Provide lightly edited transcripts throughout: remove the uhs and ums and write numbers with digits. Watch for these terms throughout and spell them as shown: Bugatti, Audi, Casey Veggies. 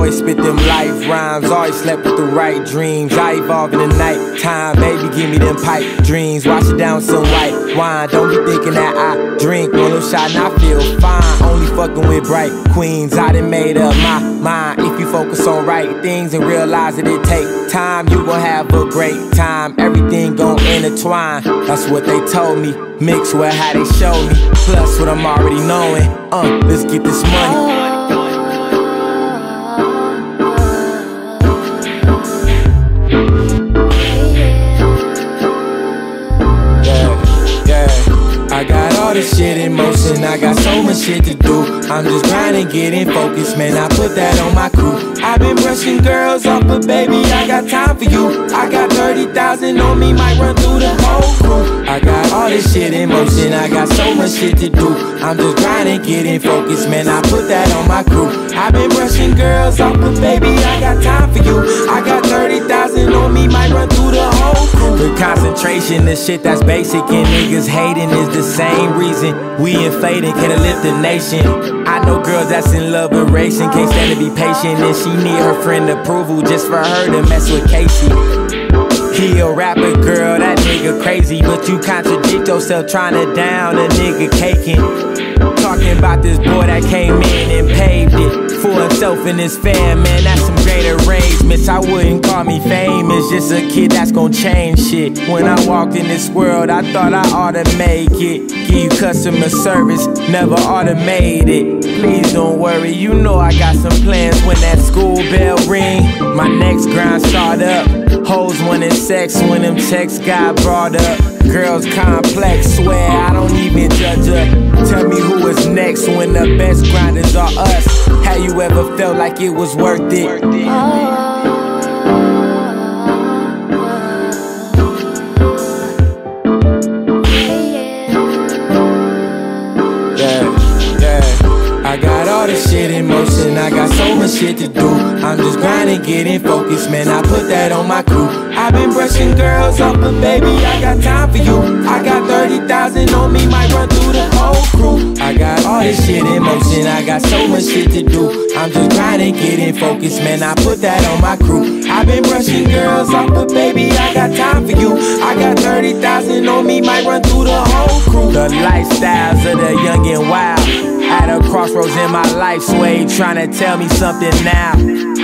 always spit them life rhymes. Always slept with the right dreams. I evolve in the night time. Baby, give me them pipe dreams. Wash it down some white wine. Don't be thinking that I drink one little shot and I feel fine. Only fucking with bright queens. I done made up my mind. If you focus on right things and realize that it takes time, you will have a great time. Everything gon' intertwine. That's what they told me. Mixed with how they show me. Plus what I'm already knowing. Let's get this money. All this shit in motion, I got so much shit to do. I'm just grinding, getting focused, man, I put that on my crew. I've been brushing girls off, but baby, I got time for you. I got 30,000 on me, might run through the whole crew. I got all this shit in motion, I got so much shit to do. I'm just grinding, getting focused, man, I put that on my crew. I've been brushing girls off, but baby, I got time for you. I got 30,000 on me, might run through the whole crew. The concentration, the shit that's basic and niggas hating is the same reason we inflating, can't lift the nation. I know girls that's in love with racing, can't stand to be patient, and she need her friend approval just for her to mess with Casey. He a rapper, girl, that nigga crazy, but you contradict yourself trying to down a nigga caking. Talking about this boy that came in and paved it for himself and his fam, man, that's some great arrangements. I wouldn't call me famous, just a kid that's gon' change shit. When I walked in this world, I thought I oughta make it. Give you customer service, never oughta made it. Please don't worry, you know I got some plans. When that school bell ring, my next grind start up. Hoes wanted sex when them checks got brought up. Girls complex, swear I don't even judge her. Tell me who is next when the best grinders are us. How you ever felt like it was worth it? I got all this shit in motion, I got so much shit to do. I'm just grinding, getting focused, man, I put that on my crew. I've been brushing girls off, but baby, I got time for you. I got 30,000 on me, might run through the whole crew. I got all this shit in motion, I got so much shit to do. I'm just grinding, getting focused, man, I put that on my crew. I've been brushing girls off, but baby, I got time for you. I got 30,000 on me, might run through the whole crew. The lifestyles of the young and wild. At a crossroads in my life, Sway tryna tell me something now.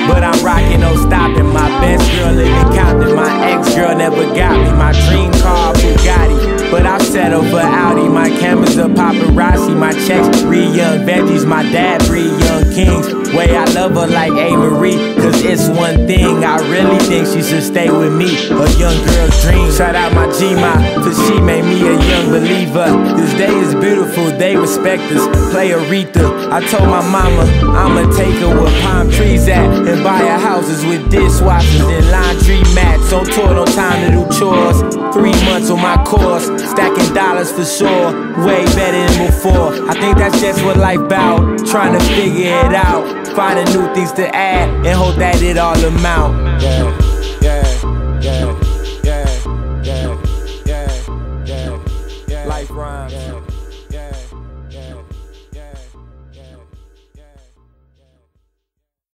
But I'm rocking, no stopping. My best girl living Compton. My ex-girl never got me. My dream car, Bugatti. But I settle for Audi. My cameras are paparazzi. My checks, 3 young veggies. My dad, 3 young kings. Way I love her like A. Marie. Cause it's one thing, I really think she should stay with me. A young girl's dream. Shout out my G-Ma, cause she made me a young believer. This day is beautiful, they respect us. Play Aretha. I told my mama I'ma take her where palm trees at and buy her houses with dishwashers and laundry mats. On tour, no time to do chores. 3 months on my course, stacking dollars for sure. Way better than before. I think that's just what life about. Trying to figure it out, finding new things to add and hope that it all amount.